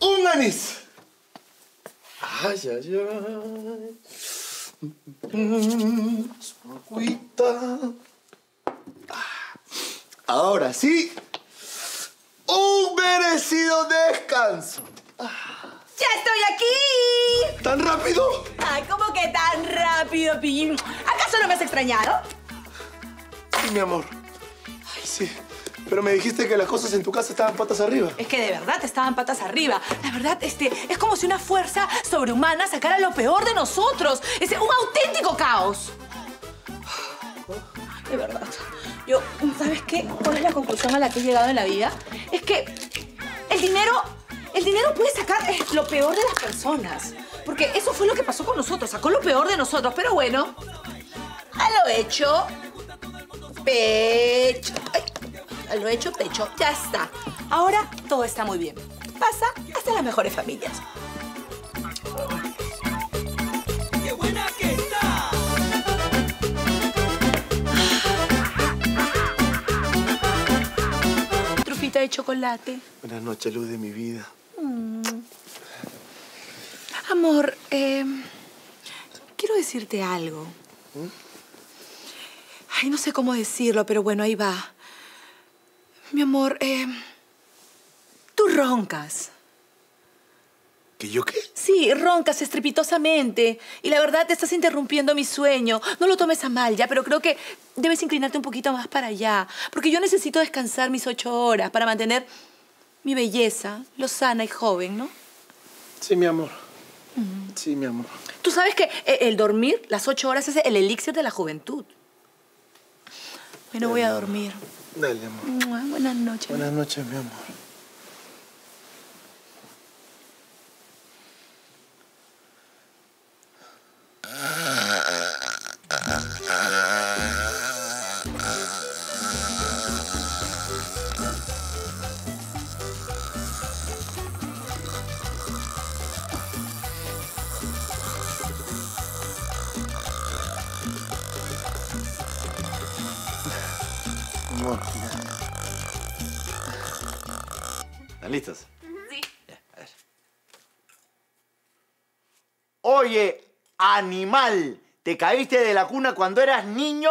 ¡Un anís! ¡Ay, ay, ay! Su agüita. Ahora sí, un merecido descanso. ¡Ya estoy aquí! ¿Tan rápido? Ay, ¿cómo que tan rápido, Piñín? ¿Acaso no me has extrañado? Sí, mi amor. Ay, sí. Pero me dijiste que las cosas en tu casa estaban patas arriba. Es que de verdad estaban patas arriba. La verdad, es como si una fuerza sobrehumana sacara lo peor de nosotros. Es un auténtico caos. De verdad. Yo, ¿sabes qué? ¿Cuál es la conclusión a la que he llegado en la vida? Es que el dinero puede sacar lo peor de las personas. Porque eso fue lo que pasó con nosotros. Sacó lo peor de nosotros. Pero bueno, a lo hecho, pecho. Ay. Lo hecho, pecho, ya está. Ahora todo está muy bien. Pasa hasta las mejores familias. ¡Qué buena que está! Trufita de chocolate. Buenas noches, luz de mi vida. Amor, quiero decirte algo. Ay, no sé cómo decirlo, pero bueno, ahí va. Mi amor, tú roncas. ¿Que yo qué? Sí, roncas estrepitosamente. Y la verdad, te estás interrumpiendo mi sueño. No lo tomes a mal ya, pero creo que debes inclinarte un poquito más para allá. Porque yo necesito descansar mis 8 horas para mantener mi belleza, lozana y joven, ¿no? Sí, mi amor. Sí, mi amor. Tú sabes que el dormir, las 8 horas, es el elixir de la juventud. Bueno, voy a dormir. Dale, amor. Buenas noches. Buenas noches, mi amor. ¿Están listos? Sí. Ya, a ver. Oye, animal, ¿te caíste de la cuna cuando eras niño?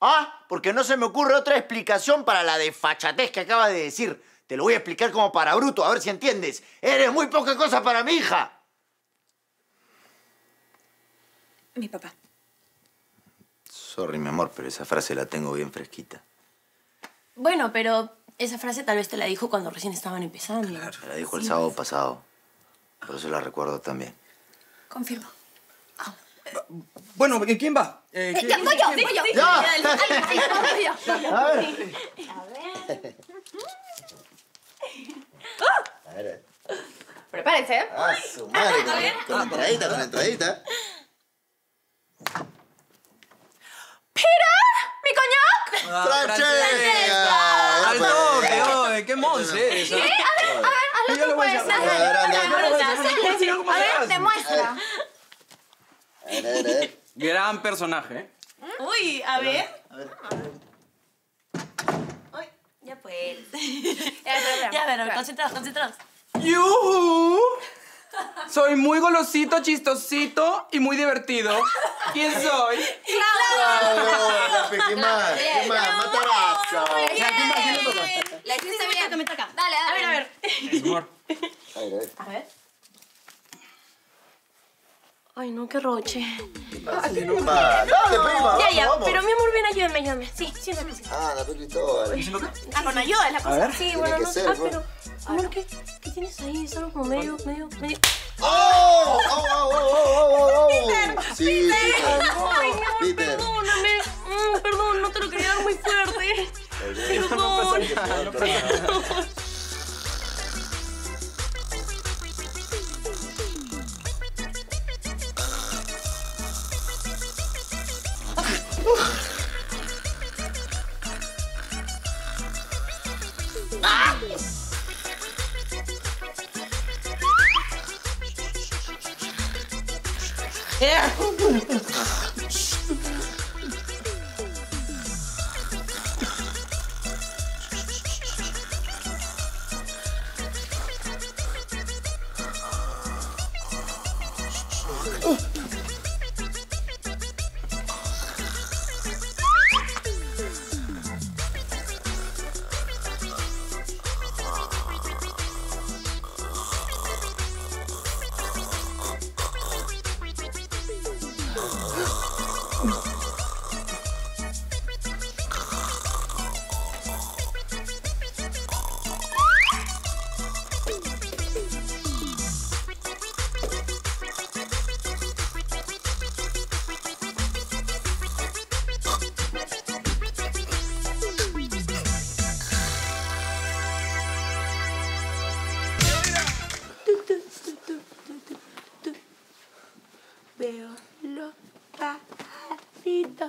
¿Ah? Porque no se me ocurre otra explicación para la desfachatez que acabas de decir. Te lo voy a explicar como para bruto, a ver si entiendes. Eres muy poca cosa para mi hija. Mi papá. Sorry, mi amor, pero esa frase la tengo bien fresquita. Bueno, pero esa frase tal vez te la dijo cuando recién estaban empezando. Claro, me la dijo el sábado pasado. Por eso la recuerdo también. Confirmo. Bueno, ¿quién va? ¡Voy yo! ¡Ya! A ver. Prepárense. ¡Ah, su madre! Con la entradita. ¡Francesca! ¡Al toque, oye! ¡Qué monse eres! ¿Ah? A ver, hazlo tú, pues. A ver, demuestra. A ver. Gran personaje, ¿eh? Uy, a ver. Uy, ya pues. Ya, pero concentrados. ¡Yuhu! Soy muy golosito, chistosito y muy divertido. ¿Quién soy? ¡Claro! ¡Qué más! ¡Matarazo! La hiciste bien. Que me toca. Dale. A ver. Ay, no, qué roche. ¡Dale, prima! Ya, vamos. Pero mi amor, ven, ayúdame. Sí. La pelita. Con ayuda es la cosa. Sí, bueno, no sé. Pero, amor, ¿qué tienes ahí? Es algo como medio... ¡Oh! ¡Peter! ¡Ay, mi amor, perdóname! Perdón, no te lo quería dar muy fuerte. Perdón.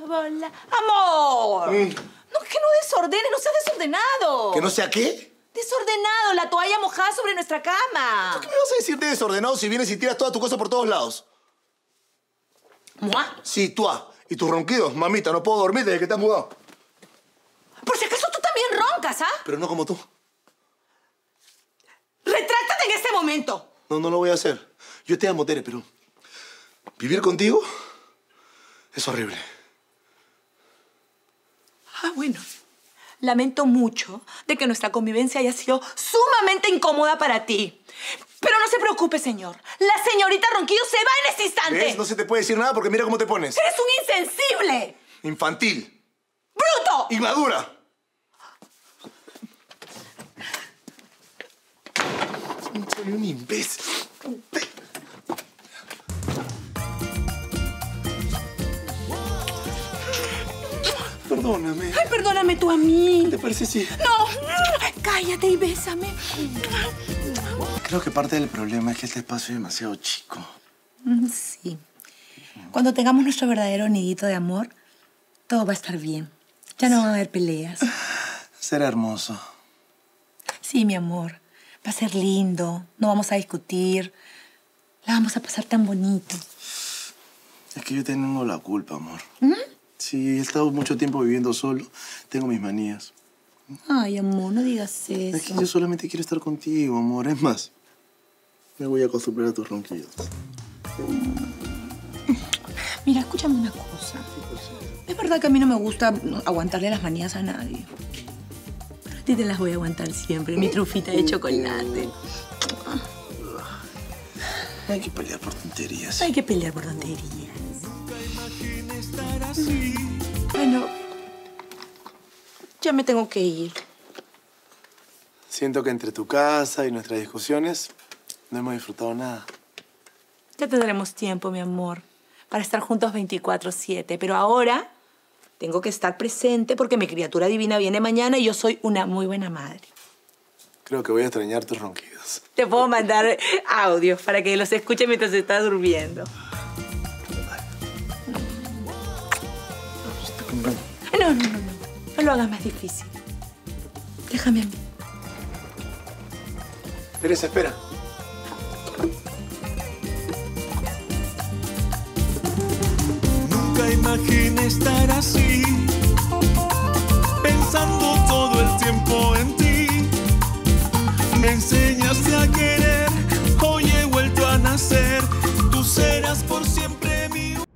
Hola. ¡Amor! No, que no desordenes, no seas desordenado. ¿Que no sea qué? Desordenado, la toalla mojada sobre nuestra cama. ¿Por qué me vas a decir de desordenado si vienes y tiras toda tu cosa por todos lados? ¿Moi? Sí, tú. Y tus ronquidos, mamita, no puedo dormir desde que te has mudado. Por si acaso tú también roncas, ¿ah? Pero no como tú. ¡Retráctate en este momento! No, no lo voy a hacer. Yo te amo, Tere, pero vivir contigo es horrible. Ah, bueno. Lamento mucho de que nuestra convivencia haya sido sumamente incómoda para ti. Pero no se preocupe, señor. La señorita Ronquillo se va en este instante. ¿Ves? No se te puede decir nada porque mira cómo te pones. ¡Eres un insensible! Infantil. ¡Bruto! ¡Inmadura! Soy un imbécil. Perdóname. Ay, perdóname tú a mí. ¿Te parece así? ¡No! Cállate y bésame. Creo que parte del problema es que este espacio es demasiado chico. Sí. Cuando tengamos nuestro verdadero nidito de amor, todo va a estar bien. Ya no van a haber peleas. Será hermoso. Sí, mi amor. Va a ser lindo. No vamos a discutir. La vamos a pasar tan bonito. Es que yo tengo la culpa, amor. ¿Mm? Sí, he estado mucho tiempo viviendo solo. Tengo mis manías. Ay, amor, no digas eso. Es que yo solamente quiero estar contigo, amor. Es más, me voy a acostumbrar a tus ronquidos. Mira, escúchame una cosa. Es verdad que a mí no me gusta aguantarle las manías a nadie. Pero a ti te las voy a aguantar siempre. Mi trufita de chocolate. Hay que pelear por tonterías. Hay que pelear por tonterías. Bueno, ya me tengo que ir. Siento que entre tu casa y nuestras discusiones no hemos disfrutado nada. Ya tendremos tiempo, mi amor, para estar juntos 24/7. Pero ahora tengo que estar presente porque mi criatura divina viene mañana y yo soy una muy buena madre. Creo que voy a extrañar tus ronquidos. Te puedo mandar audios para que los escuches mientras estás durmiendo. No, no, no, no. No lo hagas más difícil. Déjame a mí. Teresa, espera. Nunca imaginé estar así, pensando todo el tiempo en ti. Me enseñaste a querer, hoy he vuelto a nacer. Tú serás por siempre mi...